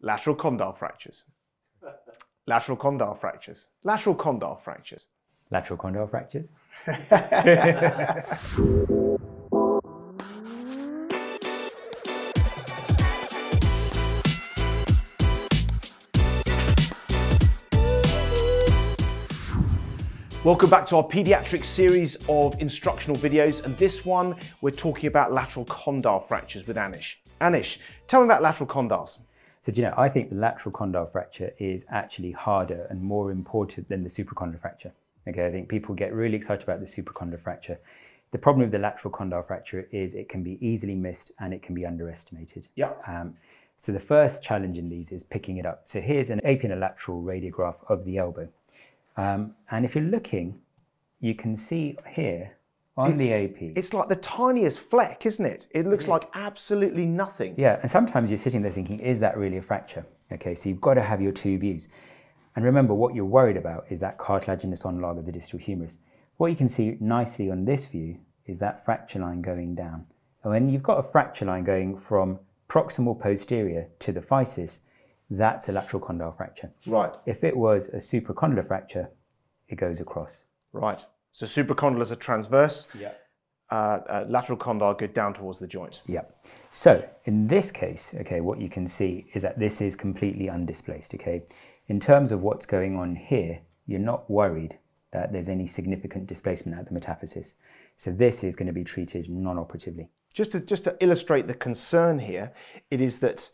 Lateral condyle fractures. Lateral condyle fractures. Lateral condyle fractures. Lateral condyle fractures. Welcome back to our pediatric series of instructional videos, and this one we're talking about lateral condyle fractures with Anish. Anish, tell me about lateral condyles. So, do you know, I think the lateral condyle fracture is actually harder and more important than the supracondylar fracture. Okay, I think people get really excited about the supracondylar fracture. The problem with the lateral condyle fracture is it can be easily missed and it can be underestimated. Yeah. So the first challenge in these is picking it up. So here's an apial lateral radiograph of the elbow. And if you're looking, you can see here on the AP. It's like the tiniest fleck, isn't it? It looks like absolutely nothing. Yeah, and sometimes you're sitting there thinking, is that really a fracture? Okay, so you've got to have your two views. And remember, what you're worried about is that cartilaginous onlog of the distal humerus. What you can see nicely on this view is that fracture line going down. And when you've got a fracture line going from proximal posterior to the physis, that's a lateral condyle fracture. Right. If it was a supracondylar fracture, it goes across. Right. So supracondylars are transverse. Yeah. Lateral condyle go down towards the joint. Yeah. So in this case, okay, what you can see is that this is completely undisplaced. Okay. In terms of what's going on here, you're not worried that there's any significant displacement at the metaphysis. So this is going to be treated non-operatively. Just to illustrate the concern here, it is that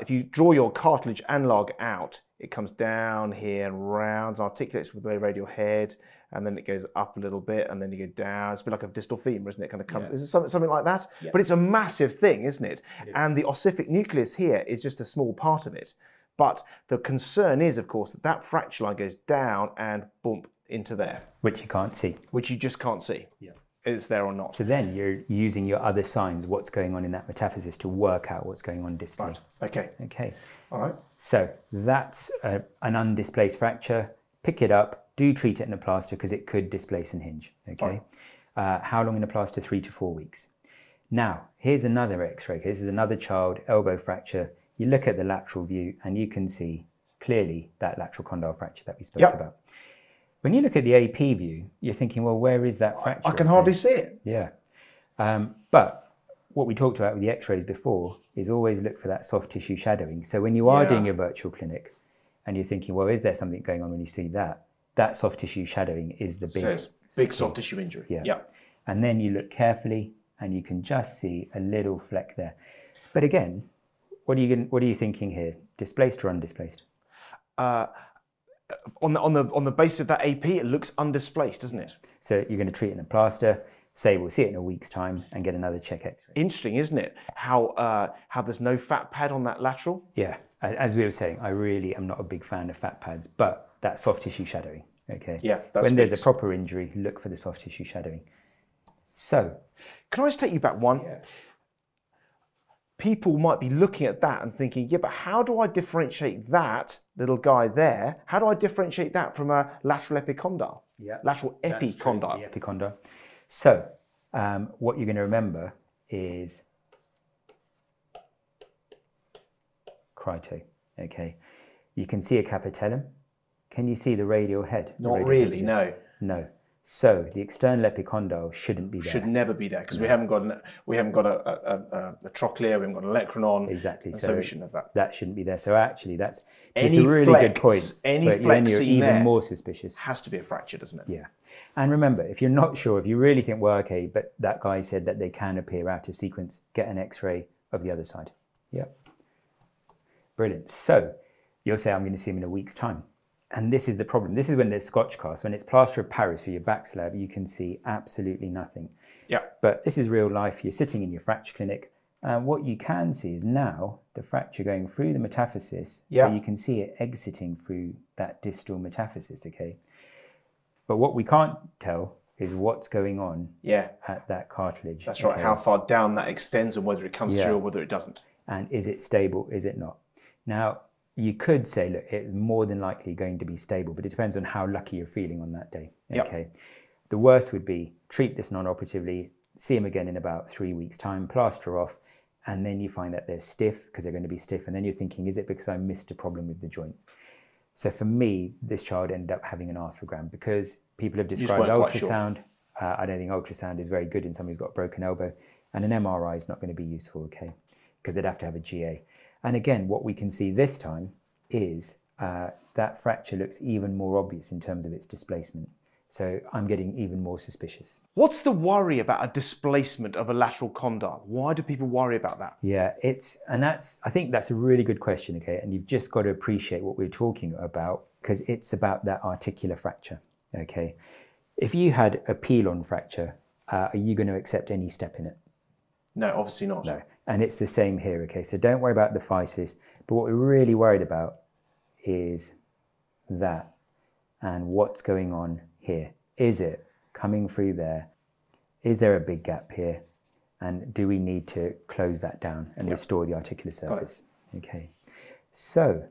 if you draw your cartilage analog out, it comes down here and rounds, articulates with the radial head, and then it goes up a little bit, and then you go down. It's a bit like a distal femur, isn't it? Kind of comes. Yeah. Is it something like that? Yeah. But it's a massive thing, isn't it? It is. And the ossific nucleus here is just a small part of it. But the concern is, of course, that that fracture line goes down and bump into there, which you can't see. Which you just can't see. Yeah. It's there or not. So then you're using your other signs, what's going on in that metaphysis, to work out what's going on distally. Right. Okay. Okay. All right. So that's an undisplaced fracture. Pick it up. Do treat it in a plaster because it could displace and hinge. Okay. Right. How long in a plaster? 3 to 4 weeks. Now, here's another x-ray. This is another child, elbow fracture. You look at the lateral view and you can see clearly that lateral condyle fracture that we spoke about. When you look at the AP view, you're thinking, well, where is that fracture? I can hardly see it. Yeah. But what we talked about with the x-rays before is always look for that soft tissue shadowing. So when you are doing your virtual clinic and you're thinking, well, is there something going on when you see that? That soft tissue shadowing is the big... So it's big soft tissue injury. Yeah. And then you look carefully and you can just see a little fleck there. But again, what are you thinking here? Displaced or undisplaced? On the basis of that AP, it looks undisplaced, doesn't it? So you're going to treat it in a plaster, say we'll see it in a week's time and get another check x-ray. Interesting, isn't it? How there's no fat pad on that lateral? Yeah, as we were saying, I really am not a big fan of fat pads, but that soft tissue shadowing, okay? Yeah, that's... When there's a proper injury, look for the soft tissue shadowing. So... Can I just take you back one? Yeah. People might be looking at that and thinking, yeah, but how do I differentiate that little guy there? How do I differentiate that from a lateral epicondyle? Yeah, lateral epicondyle. That's true, epicondyle. So what you're going to remember is crito. Okay, you can see a capitellum. Can you see the radial head? Not really. No. No. So the external epicondyle shouldn't be there. Should never be there because we haven't got a trochlea, we haven't got an olecranon. Exactly. So we shouldn't have that. That shouldn't be there. So actually, that's a really good point. Any flex, then you're even more suspicious. Has to be a fracture, doesn't it? Yeah. And remember, if you're not sure, if you really think, well, okay, but that guy said that they can appear out of sequence, get an X-ray of the other side. Yeah. Brilliant. So you'll say, I'm going to see him in a week's time. And this is the problem. This is when there's Scotch cast, when it's plaster of Paris for your back slab, you can see absolutely nothing. Yeah. But this is real life. You're sitting in your fracture clinic. And what you can see is now the fracture going through the metaphysis. Yeah. You can see it exiting through that distal metaphysis. Okay. But what we can't tell is what's going on at that cartilage. That's right. Okay. How far down that extends and whether it comes through or whether it doesn't. And is it stable? Is it not? Now, you could say, look, it's more than likely going to be stable, but it depends on how lucky you're feeling on that day. Okay. Yep. The worst would be treat this non-operatively, see him again in about 3 weeks' time, plaster off, and then you find that they're stiff because they're going to be stiff, and then you're thinking, is it because I missed a problem with the joint? So for me, this child ended up having an arthrogram because people have described ultrasound. Sure. I don't think ultrasound is very good in somebody who's got a broken elbow, and an MRI is not going to be useful, okay, because they'd have to have a GA. And again, what we can see this time is that fracture looks even more obvious in terms of its displacement. So I'm getting even more suspicious. What's the worry about a displacement of a lateral condyle? Why do people worry about that? Yeah, I think that's a really good question, okay? And you've just got to appreciate what we're talking about, because it's about that articular fracture, okay? If you had a pilon fracture, are you going to accept any step in it? No, obviously not. No, and it's the same here, okay? So don't worry about the physis, but what we're really worried about is that and what's going on here. Is it coming through there? Is there a big gap here? And do we need to close that down and restore the articular surface? Okay, so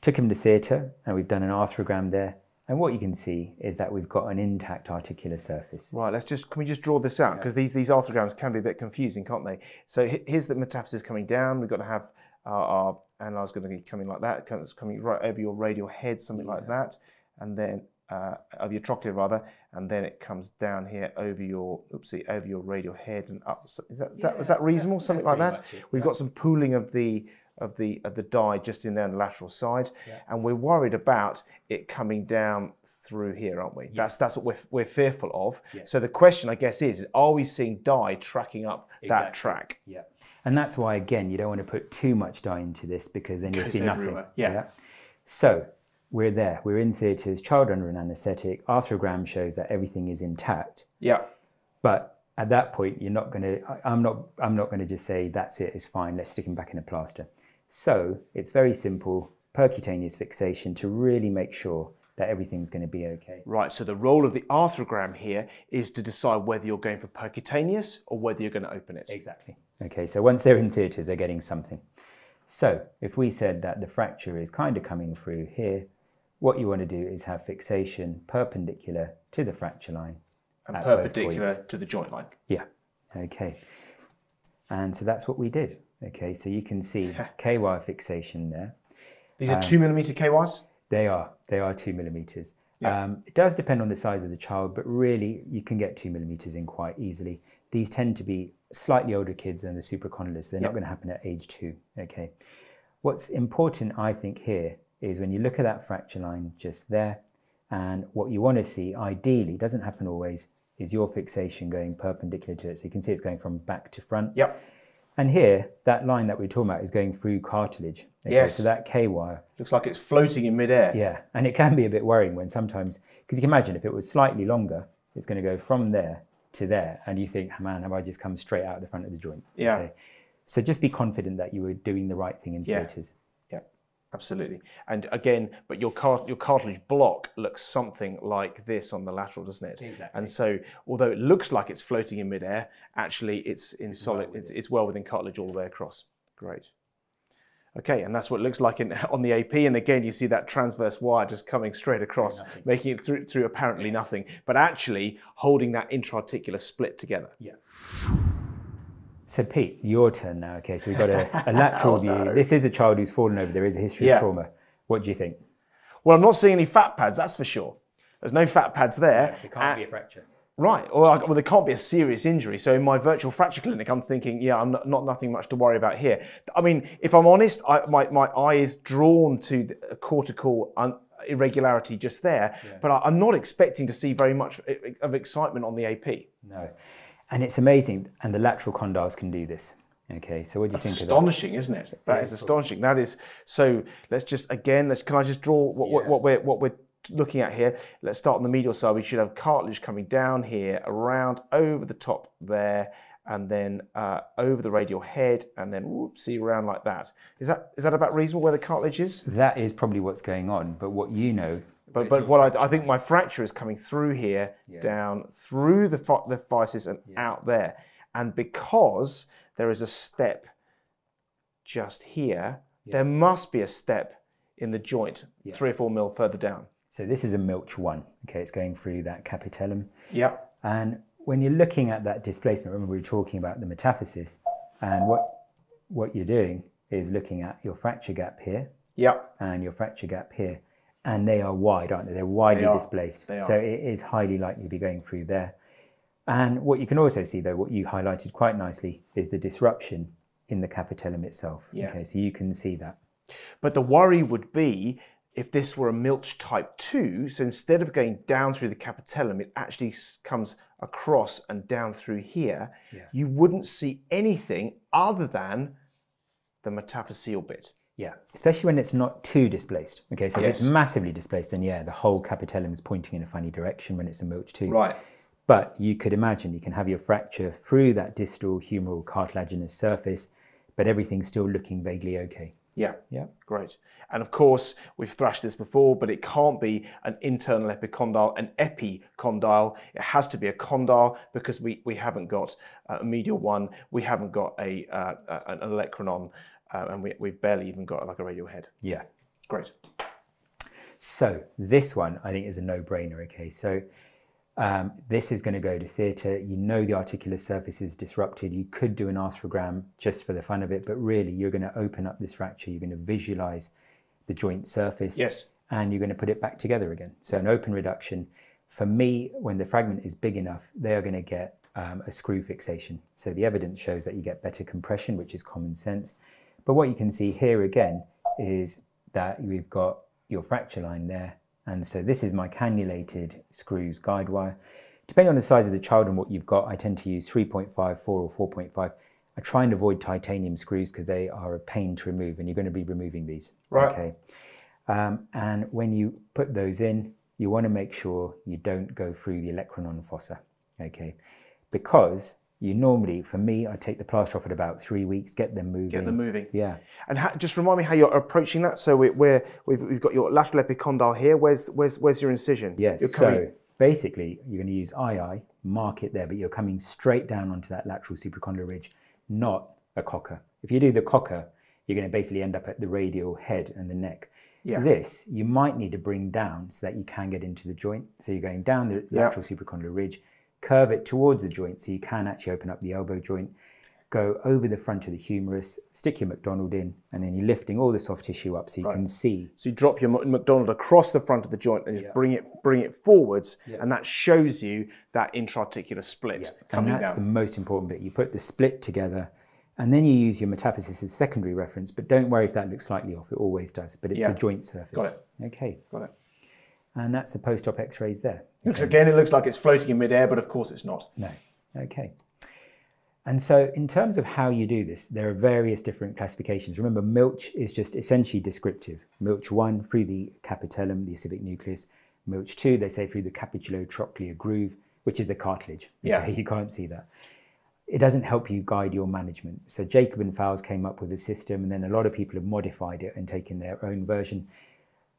took him to theatre and we've done an arthrogram there. And what you can see is that we've got an intact articular surface. Right, can we just draw this out? Because these arthrograms can be a bit confusing, can't they? So here's the metaphysis coming down. We've got to have our analyze going to be coming like that. It's coming right over your radial head, something like that. And then of your trochlea rather, and then it comes down here over your over your radial head and up. Is that reasonable? Something like that. We've got some pooling of the dye just in there on the lateral side, and we're worried about it coming down through here, aren't we? Yeah. That's what we're fearful of. Yeah. So the question, I guess, is are we seeing dye tracking up that track? Yeah, and that's why again you don't want to put too much dye into this because then you'll see nothing. Yeah. So. We're there, we're in theatres, child under an anaesthetic, arthrogram shows that everything is intact. Yeah. But at that point, you're not gonna, I'm not gonna just say, that's it, it's fine, let's stick him back in a plaster. So it's very simple, percutaneous fixation to really make sure that everything's gonna be okay. Right, so the role of the arthrogram here is to decide whether you're going for percutaneous or whether you're gonna open it. Exactly. Okay, so once they're in theatres, they're getting something. So if we said that the fracture is kind of coming through here, what you want to do is have fixation perpendicular to the fracture line. And perpendicular to the joint line. Yeah, okay. And so that's what we did. Okay, so you can see K-wire fixation there. These are 2mm K-wires? They are 2mm. Yeah. It does depend on the size of the child, but really you can get 2mm in quite easily. These tend to be slightly older kids than the supracondylar. They're not going to happen at age 2, okay. What's important, I think, here is when you look at that fracture line just there, and what you want to see, ideally, doesn't happen always, is your fixation going perpendicular to it. So you can see it's going from back to front. Yep. And here, that line that we're talking about is going through cartilage. Okay? Yes. So that K-wire. Looks like it's floating in midair. Yeah, and it can be a bit worrying when sometimes, because you can imagine if it was slightly longer, it's going to go from there to there, and you think, oh, man, have I just come straight out the front of the joint? Yeah. Okay? So just be confident that you were doing the right thing in theatres. Absolutely, and again, but your cartilage block looks something like this on the lateral, doesn't it? Exactly. And so, although it looks like it's floating in midair, actually it's well within cartilage all the way across. Great. Okay, and that's what it looks like on the AP. And again, you see that transverse wire just coming straight across, making it through apparently nothing, but actually holding that intra-articular split together. Yeah. So Pete, your turn now, okay, so we've got a lateral view. This is a child who's fallen over, there is a history of trauma. What do you think? Well, I'm not seeing any fat pads, that's for sure. There's no fat pads there. Yes, there can't be a fracture. Right, well there can't be a serious injury. So in my virtual fracture clinic, I'm thinking, yeah, I'm not nothing much to worry about here. I mean, if I'm honest, my eye is drawn to the cortical irregularity just there, but I'm not expecting to see very much of excitement on the AP. No. And it's amazing, and the lateral condyles can do this. Okay, so what do you think of that? Astonishing, isn't it? That is astonishing. That is, so let's just, again, can I just draw what we're looking at here? Let's start on the medial side. We should have cartilage coming down here, around, over the top there, and then over the radial head, and then whoopsie, around like that. Is that about reasonable where the cartilage is? That is probably what's going on, but what you know. But what I think my fracture is coming through here, down through the physis and out there. And because there is a step just here, there must be a step in the joint, 3 or 4 mil further down. So this is a MILCH 1. Okay, it's going through that capitellum. Yeah. And when you're looking at that displacement, remember we were talking about the metaphysis, And what you're doing is looking at your fracture gap here, yep, and your fracture gap here, and they are wide, aren't they? They're widely displaced. So it is highly likely to be going through there. And what you can also see, though, what you highlighted quite nicely, is the disruption in the capitellum itself. Yeah. Okay, so you can see that. But the worry would be if this were a Milch type 2, so instead of going down through the capitellum, it actually comes across and down through here. Yeah. You wouldn't see anything other than the metaphyseal bit. Yeah, especially when it's not too displaced. Okay, so if it's massively displaced, then yeah, the whole capitellum is pointing in a funny direction when it's a Milch 2. Right. But you could imagine you can have your fracture through that distal humeral cartilaginous surface, but everything's still looking vaguely okay. Yeah, yeah, great. And of course, we've thrashed this before, but it can't be an internal epicondyle, an epicondyle. It has to be a condyle because we haven't got a medial one, we haven't got an olecranon, and we've barely even got like a radial head. Yeah. Great. So this one, I think, is a no-brainer, okay? So this is going to go to theatre. You know the articular surface is disrupted. You could do an arthrogram just for the fun of it, but really you're going to open up this fracture. You're going to visualise the joint surface, yes, and you're going to put it back together again. So an open reduction. For me, when the fragment is big enough, they are going to get a screw fixation. So the evidence shows that you get better compression, which is common sense. But what you can see here again is that we've got your fracture line there. And so this is my cannulated screws guide wire. Depending on the size of the child and what you've got, I tend to use 3.5, 4 or 4.5. I try and avoid titanium screws because they are a pain to remove, and you're going to be removing these. Right. Okay. And when you put those in, you want to make sure you don't go through the olecranon fossa. Okay. Because you normally, for me, I take the plaster off at about 3 weeks, get them moving. Get them moving. Yeah. And just remind me how you're approaching that. So we've got your lateral epicondyle here. Where's your incision? Yes. You're so basically, you're going to use II, mark it there, but you're coming straight down onto that lateral supracondylar ridge, not a cocker. If you do the cocker, you're going to basically end up at the radial head and the neck. Yeah. This, you might need to bring down so that you can get into the joint. So you're going down the lateral supracondylar ridge, curve it towards the joint so you can actually open up the elbow joint, go over the front of the humerus, stick your McDonald in, and then you're lifting all the soft tissue up so you can see. So you drop your McDonald across the front of the joint and just bring it forwards, and that shows you that intra-articular split coming down. And that's the most important bit. You put the split together, and then you use your metaphysis as secondary reference, but don't worry if that looks slightly off. It always does, but it's the joint surface. Got it. Okay. Got it. And that's the post-op x-rays there. Okay. Again, it looks like it's floating in mid-air, but of course it's not. No. Okay. And so in terms of how you do this, there are various different classifications. Remember, Milch is just essentially descriptive. Milch 1 through the capitellum, the acibic nucleus. Milch 2, they say, through the capitulotrochlear groove, which is the cartilage. Okay? Yeah. You can't see that. It doesn't help you guide your management. So Jacob and Fowles came up with a system, and then a lot of people have modified it and taken their own version.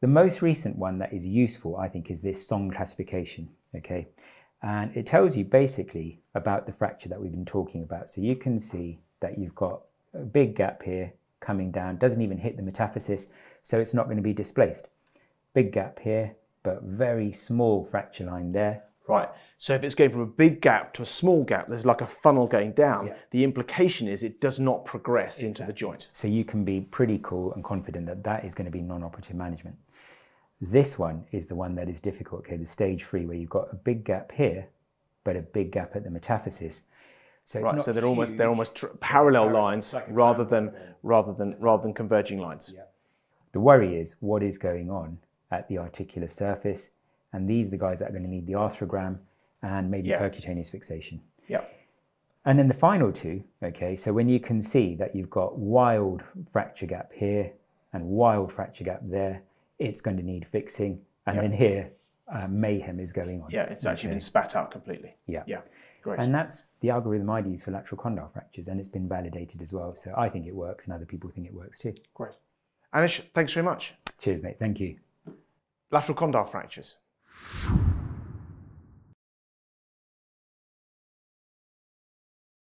The most recent one that is useful, I think, is this Song classification, okay? And it tells you basically about the fracture that we've been talking about. So you can see that you've got a big gap here coming down, doesn't even hit the metaphysis, so it's not going to be displaced. Big gap here, but very small fracture line there. Right, so if it's going from a big gap to a small gap, there's like a funnel going down. Yeah. The implication is it does not progress into the joint. So you can be pretty cool and confident that that is going to be non-operative management. This one is the one that is difficult, okay, the stage 3, where you've got a big gap here, but a big gap at the metaphysis. So it's not so they're huge, almost parallel lines like rather than converging lines. Yeah. The worry is what is going on at the articular surface. And these are the guys that are going to need the arthrogram and maybe percutaneous fixation. Yeah. And then the final two, okay, so when you can see that you've got wild fracture gap here and wild fracture gap there, it's going to need fixing. And then here, mayhem is going on. Yeah, it's actually been spat out completely. Yeah. Yeah, great. And that's the algorithm I'd use for lateral condyle fractures, and it's been validated as well. So I think it works, and other people think it works too. Great. Anish, thanks very much. Cheers, mate. Thank you. Lateral condyle fractures.